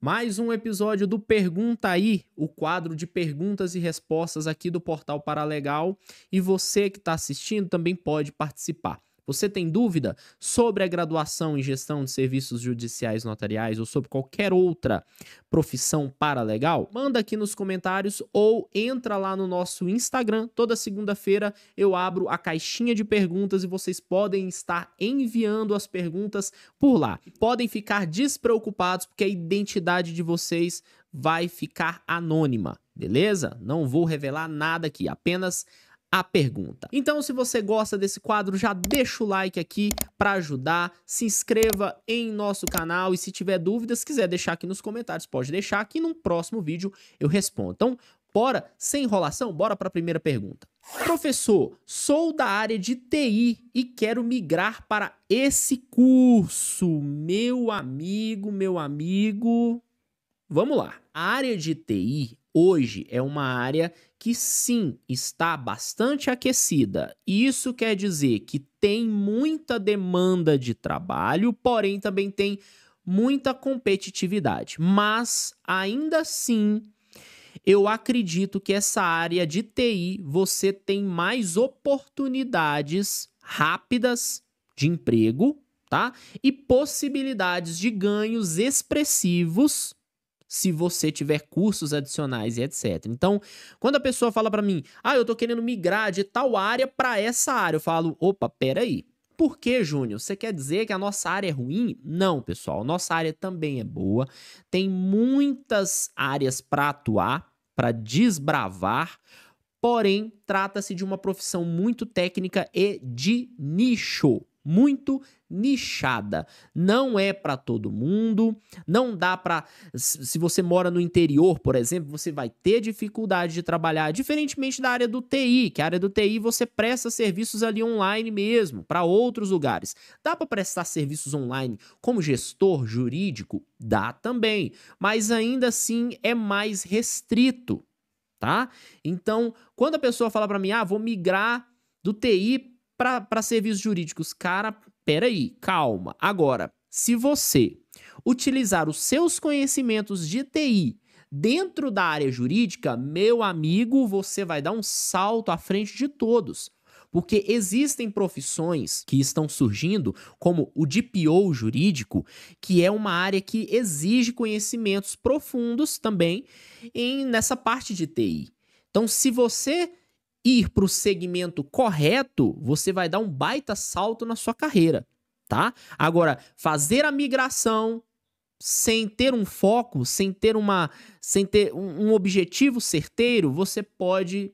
Mais um episódio do Pergunta Aí, o quadro de perguntas e respostas aqui do Portal Paralegal. E você que está assistindo também pode participar. Você tem dúvida sobre a graduação em gestão de serviços judiciais notariais ou sobre qualquer outra profissão paralegal? Manda aqui nos comentários ou entra lá no nosso Instagram. Toda segunda-feira eu abro a caixinha de perguntas e vocês podem estar enviando as perguntas por lá. Podem ficar despreocupados porque a identidade de vocês vai ficar anônima, beleza? Não vou revelar nada aqui, apenas a pergunta. Então, se você gosta desse quadro, já deixa o like aqui para ajudar, se inscreva em nosso canal e se tiver dúvidas, quiser deixar aqui nos comentários, pode deixar que num próximo vídeo eu respondo. Então, bora, sem enrolação, bora para a primeira pergunta. Professor, sou da área de TI e quero migrar para esse curso. Meu amigo, vamos lá. A área de TI hoje é uma área que sim, está bastante aquecida. Isso quer dizer que tem muita demanda de trabalho, porém também tem muita competitividade. Mas, ainda assim, eu acredito que essa área de TI você tem mais oportunidades rápidas de emprego, tá? E possibilidades de ganhos expressivos se você tiver cursos adicionais e etc. Então, quando a pessoa fala para mim, eu tô querendo migrar de tal área para essa área, eu falo, opa, peraí, por que, Júnior? Você quer dizer que a nossa área é ruim? Não, pessoal, nossa área também é boa, tem muitas áreas para atuar, para desbravar, porém, trata-se de uma profissão muito técnica e de nicho, muito nichada. Não é para todo mundo, não dá para... Se você mora no interior, por exemplo, você vai ter dificuldade de trabalhar, diferentemente da área do TI, que a área do TI você presta serviços ali online mesmo, para outros lugares. Dá para prestar serviços online como gestor jurídico? Dá também, mas ainda assim é mais restrito, tá? Então, quando a pessoa fala para mim, vou migrar do TI para serviços jurídicos, cara, peraí, calma. Agora, se você utilizar os seus conhecimentos de TI dentro da área jurídica, meu amigo, você vai dar um salto à frente de todos. Porque existem profissões que estão surgindo, como o DPO jurídico, que é uma área que exige conhecimentos profundos também nessa parte de TI. Então, se você ir para o segmento correto, você vai dar um baita salto na sua carreira, tá? Agora, fazer a migração sem ter um foco, sem ter um objetivo certeiro, você pode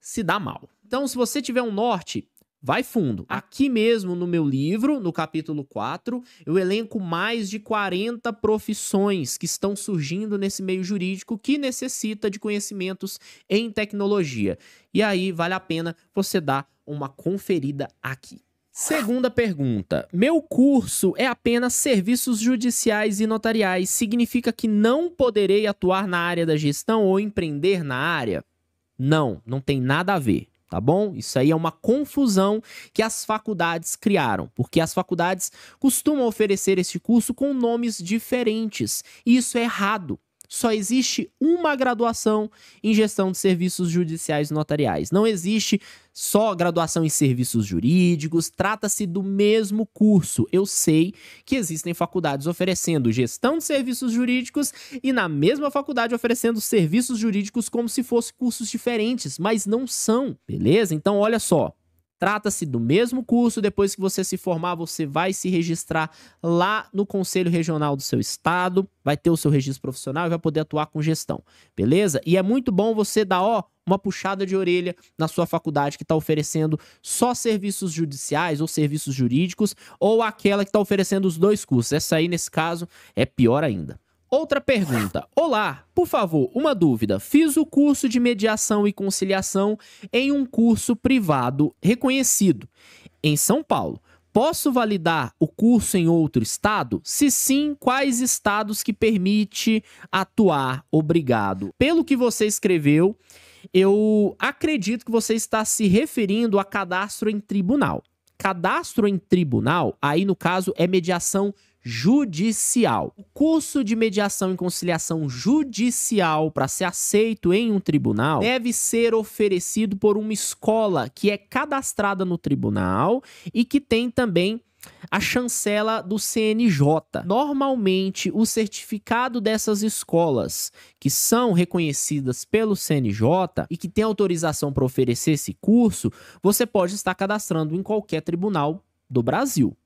se dar mal. Então, se você tiver um norte, vai fundo. Aqui mesmo no meu livro, no capítulo 4, eu elenco mais de 40 profissões que estão surgindo nesse meio jurídico que necessita de conhecimentos em tecnologia. E aí vale a pena você dar uma conferida aqui. Segunda pergunta. Meu curso é apenas serviços judiciais e notariais. Significa que não poderei atuar na área da gestão ou empreender na área? Não, não tem nada a ver. Tá bom? Isso aí é uma confusão que as faculdades criaram, porque as faculdades costumam oferecer esse curso com nomes diferentes. E isso é errado. Só existe uma graduação em gestão de serviços judiciais e notariais. Não existe só graduação em serviços jurídicos, trata-se do mesmo curso. Eu sei que existem faculdades oferecendo gestão de serviços jurídicos e na mesma faculdade oferecendo serviços jurídicos como se fossem cursos diferentes, mas não são, beleza? Então, olha só. Trata-se do mesmo curso, depois que você se formar, você vai se registrar lá no Conselho Regional do seu estado, vai ter o seu registro profissional e vai poder atuar com gestão, beleza? E é muito bom você dar, uma puxada de orelha na sua faculdade que está oferecendo só serviços judiciais ou serviços jurídicos, ou aquela que está oferecendo os dois cursos. Essa aí, nesse caso, é pior ainda. Outra pergunta. Olá, por favor, uma dúvida. Fiz o curso de mediação e conciliação em um curso privado reconhecido em São Paulo. Posso validar o curso em outro estado? Se sim, quais estados que permite atuar? Obrigado. Pelo que você escreveu, eu acredito que você está se referindo a cadastro em tribunal. Cadastro em tribunal, aí no caso, é mediação judicial. O curso de mediação e conciliação judicial, para ser aceito em um tribunal, deve ser oferecido por uma escola que é cadastrada no tribunal e que tem também a chancela do CNJ. Normalmente, o certificado dessas escolas que são reconhecidas pelo CNJ e que tem autorização para oferecer esse curso, você pode estar cadastrando em qualquer tribunal do Brasil,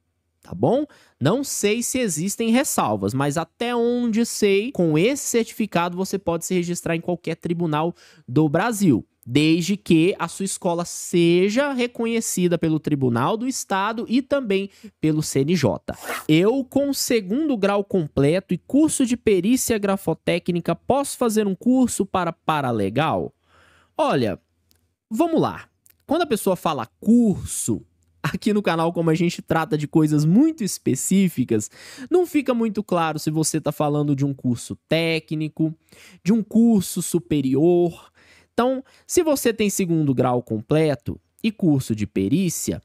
tá bom? Não sei se existem ressalvas, mas até onde sei, com esse certificado você pode se registrar em qualquer tribunal do Brasil, desde que a sua escola seja reconhecida pelo Tribunal do Estado e também pelo CNJ. Eu, com segundo grau completo e curso de perícia grafotécnica, posso fazer um curso para paralegal? Olha, vamos lá. Quando a pessoa fala curso, aqui no canal, como a gente trata de coisas muito específicas, não fica muito claro se você está falando de um curso técnico, de um curso superior. Então, se você tem segundo grau completo e curso de perícia,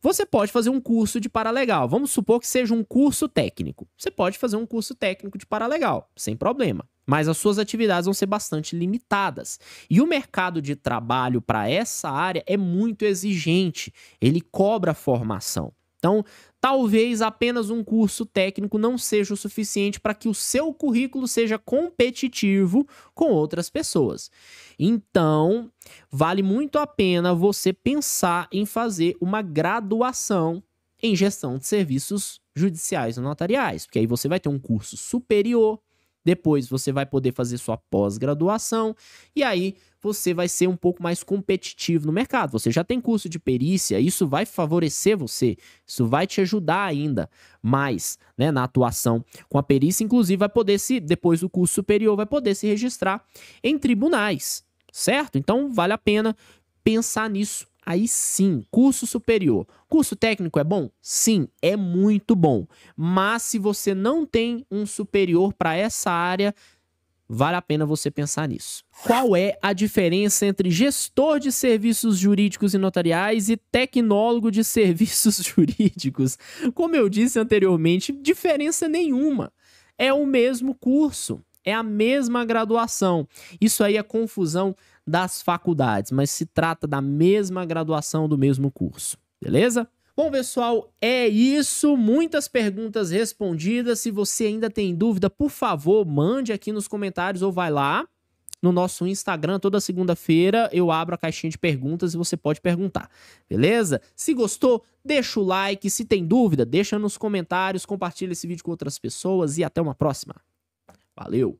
você pode fazer um curso de paralegal. Vamos supor que seja um curso técnico. Você pode fazer um curso técnico de paralegal, sem problema. Mas as suas atividades vão ser bastante limitadas. E o mercado de trabalho para essa área é muito exigente. Ele cobra formação. Então, talvez apenas um curso técnico não seja o suficiente para que o seu currículo seja competitivo com outras pessoas. Então, vale muito a pena você pensar em fazer uma graduação em gestão de serviços judiciais e notariais, porque aí você vai ter um curso superior, depois você vai poder fazer sua pós-graduação e aí você vai ser um pouco mais competitivo no mercado. Você já tem curso de perícia, isso vai favorecer você, isso vai te ajudar ainda mais, né, na atuação com a perícia. Inclusive, vai poder se, depois do curso superior, vai poder se registrar em tribunais, certo? Então, vale a pena pensar nisso. Aí sim, curso superior. Curso técnico é bom? Sim, é muito bom. Mas se você não tem um superior para essa área, vale a pena você pensar nisso. Qual é a diferença entre gestor de serviços jurídicos e notariais e tecnólogo de serviços jurídicos? Como eu disse anteriormente, diferença nenhuma. É o mesmo curso, é a mesma graduação. Isso aí é confusão das faculdades, mas se trata da mesma graduação, do mesmo curso, beleza? Bom, pessoal, é isso. Muitas perguntas respondidas. Se você ainda tem dúvida, por favor, mande aqui nos comentários ou vai lá no nosso Instagram. Toda segunda-feira eu abro a caixinha de perguntas e você pode perguntar, beleza? Se gostou, deixa o like. Se tem dúvida, deixa nos comentários, compartilha esse vídeo com outras pessoas e até uma próxima. Valeu!